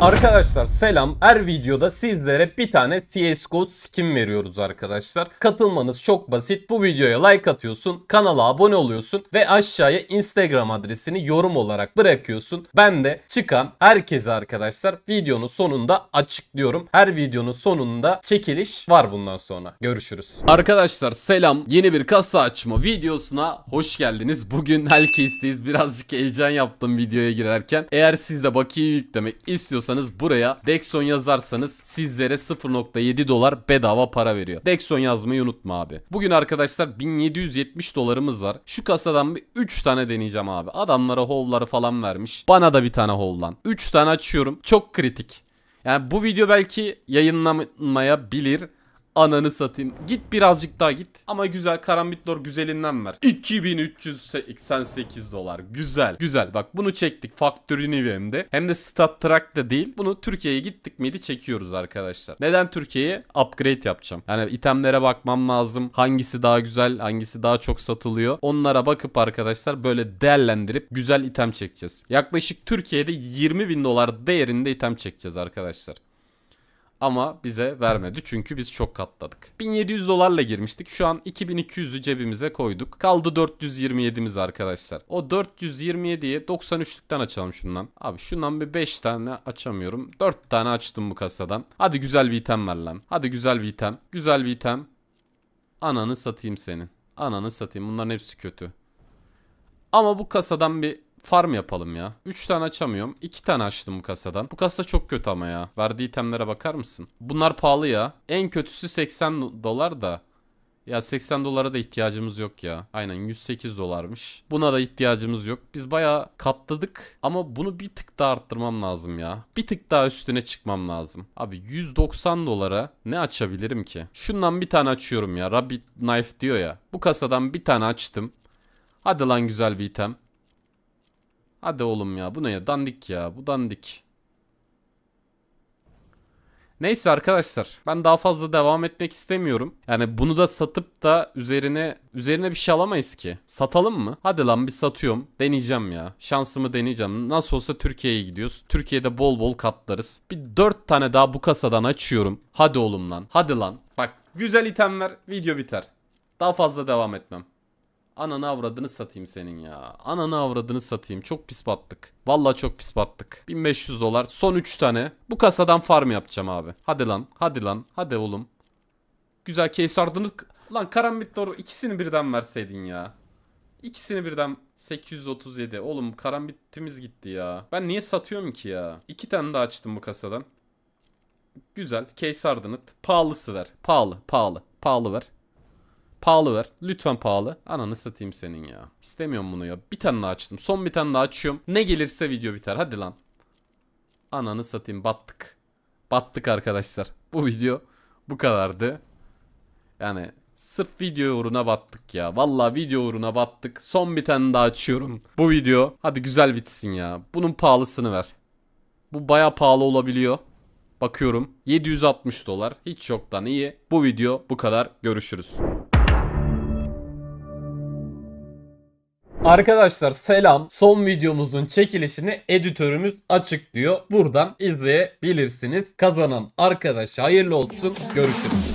Arkadaşlar selam. Her videoda sizlere bir tane CSGO skin veriyoruz arkadaşlar. Katılmanız çok basit. Bu videoya like atıyorsun, kanala abone oluyorsun ve aşağıya Instagram adresini yorum olarak bırakıyorsun. Ben de çıkan herkese arkadaşlar videonun sonunda açıklıyorum. Her videonun sonunda çekiliş var bundan sonra. Görüşürüz. Arkadaşlar selam. Yeni bir kasa açma videosuna hoş geldiniz. Bugün Hell Case'deyiz. Birazcık heyecan yaptım videoya girerken. Eğer siz de bakiye yüklemek istiyorsanız buraya Dexon yazarsanız sizlere 0.7 dolar bedava para veriyor. Dexon yazmayı unutma abi. Bugün arkadaşlar 1770 dolarımız var. Şu kasadan bir 3 tane deneyeceğim abi. Adamlara hovları falan vermiş. Bana da bir tane hovlan. 3 tane açıyorum. Çok kritik. Yani bu video belki yayınlanmayabilir. Ananı satayım. Git birazcık daha git. Ama güzel karambitler güzelinden ver. 2388 dolar. Güzel. Güzel. Bak bunu çektik. Faktörünü vermde. Hem de StatTrak da değil. Bunu Türkiye'ye gittik miydi çekiyoruz arkadaşlar. Neden Türkiye'ye? Upgrade yapacağım. Yani itemlere bakmam lazım. Hangisi daha güzel? Hangisi daha çok satılıyor? Onlara bakıp arkadaşlar böyle değerlendirip güzel item çekeceğiz. Yaklaşık Türkiye'de 20.000 dolar değerinde item çekeceğiz arkadaşlar. Ama bize vermedi çünkü biz çok katladık. 1700 dolarla girmiştik. Şu an 2200'ü cebimize koyduk. Kaldı 427'miz arkadaşlar. O 427'ye 93'lükten açalım şundan. Abi şundan bir 5 tane açamıyorum. 4 tane açtım bu kasadan. Hadi güzel bir item ver lan. Hadi güzel bir item. Güzel bir item. Ananı satayım senin. Ananı satayım. Bunların hepsi kötü. Ama bu kasadan bir farm yapalım ya. 3 tane açamıyorum. 2 tane açtım bu kasadan. Bu kasa çok kötü ama ya. Verdiği itemlere bakar mısın? Bunlar pahalı ya. En kötüsü 80 dolar da. Ya 80 dolara da ihtiyacımız yok ya. Aynen 108 dolarmış. Buna da ihtiyacımız yok. Biz bayağı katladık. Ama bunu bir tık daha arttırmam lazım ya. Bir tık daha üstüne çıkmam lazım. Abi 190 dolara ne açabilirim ki? Şundan bir tane açıyorum ya. Rabbit knife diyor ya. Bu kasadan bir tane açtım. Hadi lan güzel bir item. Hadi oğlum ya. Bu ne ya? Dandik ya. Bu dandik. Neyse arkadaşlar. Ben daha fazla devam etmek istemiyorum. Yani bunu da satıp da üzerine bir şey alamayız ki. Satalım mı? Hadi lan bir satıyorum. Deneyeceğim ya. Şansımı deneyeceğim. Nasıl olsa Türkiye'ye gidiyoruz. Türkiye'de bol bol katlarız. Bir 4 tane daha bu kasadan açıyorum. Hadi oğlum lan. Hadi lan. Bak güzel item ver. Video biter. Daha fazla devam etmem. Ananı avradını satayım senin ya. Ananı avradını satayım. Çok pis battık. Vallahi çok pis battık. 1500 dolar. Son 3 tane. Bu kasadan farm yapacağım abi. Hadi lan. Hadi lan. Hadi oğlum. Güzel case ardını... Lan karambit doğru. İkisini birden verseydin ya. İkisini birden. 837. Oğlum karambitimiz gitti ya. Ben niye satıyorum ki ya? 2 tane daha açtım bu kasadan. Güzel. Case ardını. Pahalısı ver. Pahalı. Pahalı. Pahalı ver. Pahalı ver. Lütfen pahalı. Ananı satayım senin ya. İstemiyorum bunu ya. Bir tane daha açtım. Son bir tane daha açıyorum. Ne gelirse video biter. Hadi lan. Ananı satayım. Battık. Battık arkadaşlar. Bu video bu kadardı. Yani sırf video uğruna battık ya. Vallahi video uğruna battık. Son bir tane daha açıyorum. Bu video. Hadi güzel bitsin ya. Bunun pahalısını ver. Bu baya pahalı olabiliyor. Bakıyorum. 760 dolar. Hiç yoktan iyi. Bu video bu kadar. Görüşürüz. Arkadaşlar selam. Son videomuzun çekilişini editörümüz açıklıyor. Buradan izleyebilirsiniz. Kazanan arkadaşa hayırlı olsun. Görüşürüz.